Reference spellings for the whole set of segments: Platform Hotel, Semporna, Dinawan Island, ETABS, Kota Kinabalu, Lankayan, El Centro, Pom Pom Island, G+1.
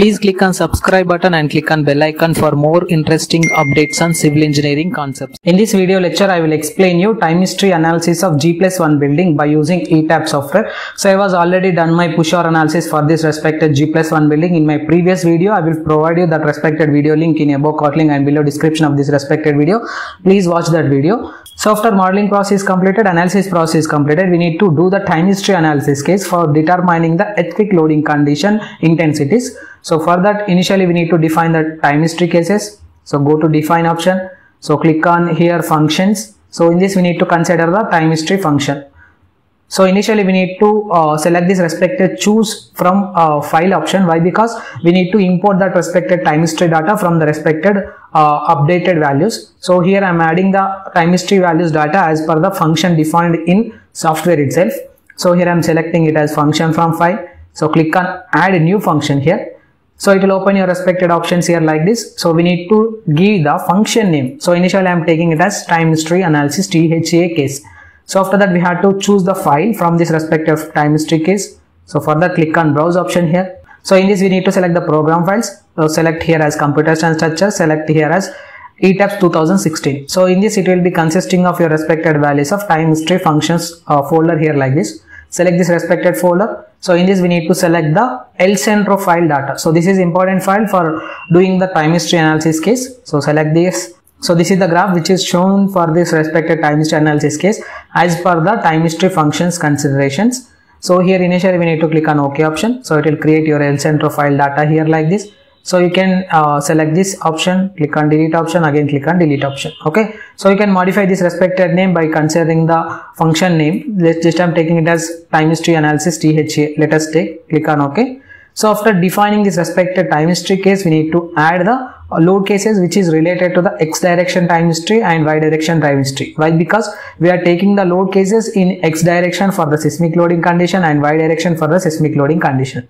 Please click on subscribe button and click on bell icon for more interesting updates on civil engineering concepts. In this video lecture, I will explain you time history analysis of G+1 building by using ETABS software. So I was already done my push-hour analysis for this respected G+1 building in my previous video. I will provide you that respected video link in above card link and below description of this respected video. Please watch that video. So after modeling process completed, analysis process completed, we need to do the time history analysis case for determining the earthquake loading condition intensities. So for that, initially we need to define the time history cases. So go to define option. So click on here functions. So in this we need to consider the time history function. So initially we need to select this respected choose from file option. Why? Because we need to import that respected time history data from the respected updated values. So here I am adding the time history values data as per the function defined in software itself. So here I am selecting it as function from file. So click on add new function here. So it will open your respected options here like this. So we need to give the function name. So initially I am taking it as time history analysis THA case. So after that we had to choose the file from this respective time history case. So for that click on browse option here. So in this we need to select the program files. So select here as computers and structure. Select here as ETABS 2016. So in this it will be consisting of your respected values of time history functions folder here like this. Select this respected folder. So in this we need to select the El Centro file data. So this is important file for doing the time history analysis case. So select this. So this is the graph which is shown for this respected time history analysis case as per the time history functions considerations. So here initially we need to click on OK option. So it will create your El Centro file data here like this. So you can select this option, click on delete option, again click on delete option. Okay. So you can modify this respected name by considering the function name. Let's just I'm taking it as time history analysis THA. Let us take click on OK. So after defining this respected time history case, we need to add the load cases which is related to the x direction time history and y direction time history. Why? Because we are taking the load cases in x direction for the seismic loading condition and y direction for the seismic loading condition.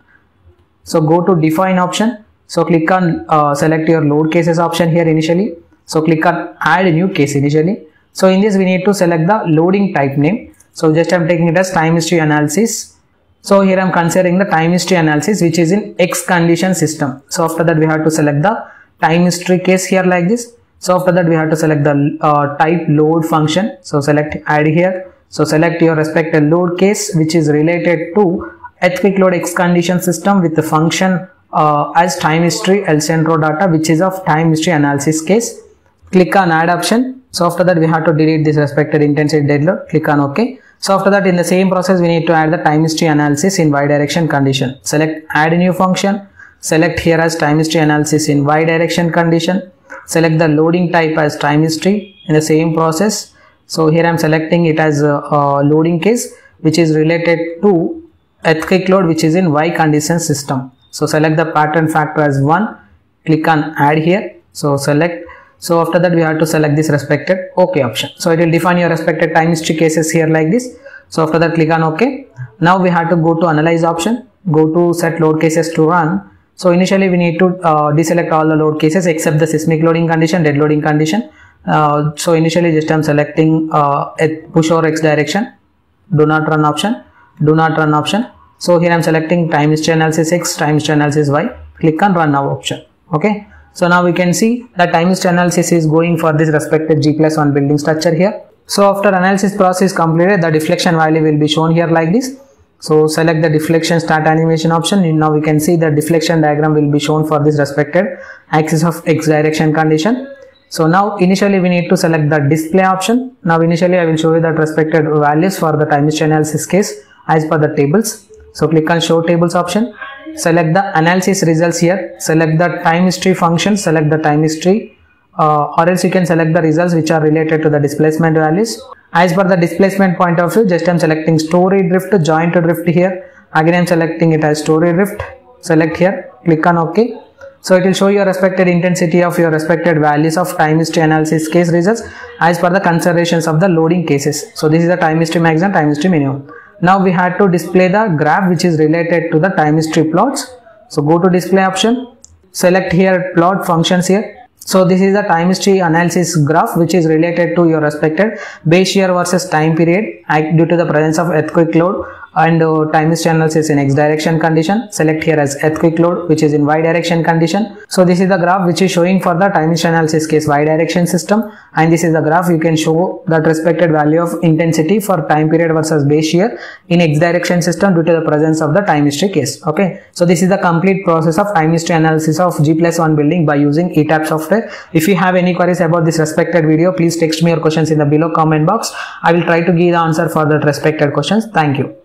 So go to define option. So click on select your load cases option here initially. So click on add new case initially. So in this we need to select the loading type name. So just I'm taking it as time history analysis. So here I'm considering the time history analysis which is in x condition system. So after that we have to select the time history case here like this. So after that we have to select the type load function. So select add here. So select your respective load case which is related to earthquake load x condition system with the function as time history El Centro data which is of time history analysis case. Click on add option. So after that we have to delete this respected intensity dead load. Click on OK. So after that in the same process we need to add the time history analysis in y direction condition. Select add new function. Select here as time history analysis in y direction condition. Select the loading type as time history in the same process. So here I am selecting it as a loading case which is related to earthquake load which is in y condition system. So select the pattern factor as 1. Click on add here. So select. So after that we have to select this respected OK option. So it will define your respected time history cases here like this. So after that click on OK. Now we have to go to analyze option. Go to set load cases to run. So initially we need to deselect all the load cases except the seismic loading condition, dead loading condition. So initially just I am selecting push or x direction, do not run option, do not run option. So here I am selecting time history analysis x, time history analysis y, click on run now option. Okay. So now we can see that time history analysis is going for this respected G+1 building structure here. So after analysis process completed, the deflection value will be shown here like this. So select the deflection start animation option. And now we can see the deflection diagram will be shown for this respected axis of x direction condition. So now initially we need to select the display option. Now initially I will show you that respected values for the time history analysis case as per the tables. So click on show tables option. Select the analysis results here. Select the time history function. Select the time history or else you can select the results which are related to the displacement values. As per the displacement point of view, just I am selecting story drift, joint drift here. Again I am selecting it as story drift. Select here, click on OK. So it will show your respected intensity of your respected values of time history analysis case results as per the considerations of the loading cases. So this is the time history max and time history minimum. Now we had to display the graph which is related to the time history plots. So go to display option. Select here plot functions here. So this is the time history analysis graph which is related to your respected base year versus time period due to the presence of earthquake load and time-is channels is in x direction condition. Select here as earthquake load, which is in y direction condition. So this is the graph which is showing for the time-is channels case y direction system, and this is the graph you can show that respected value of intensity for time period versus base year in x direction system due to the presence of the time history case. Okay, so this is the complete process of time history analysis of G+1 building by using ETABS software. If you have any queries about this respected video, please text me your questions in the below comment box. I will try to give the answer for that respected questions. Thank you.